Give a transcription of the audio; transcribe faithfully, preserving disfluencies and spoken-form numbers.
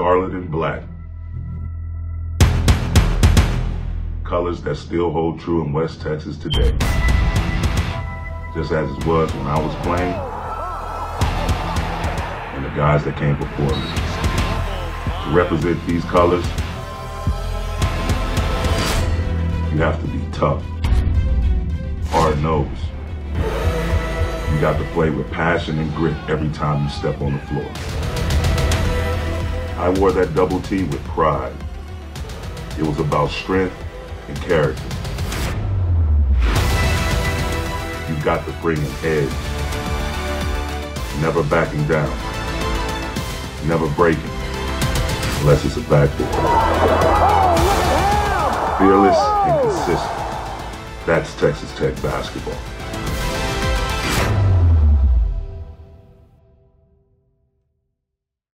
scarlet and black. Colors that still hold true in West Texas today. Just as it was when I was playing and the guys that came before me. To represent these colors, you have to be tough, hard-nosed. You got to play with passion and grit every time you step on the floor. I wore that double T with pride. It was about strength and character. You got to bring an edge. Never backing down. Never breaking. Unless it's a backboard. Fearless and consistent. That's Texas Tech basketball.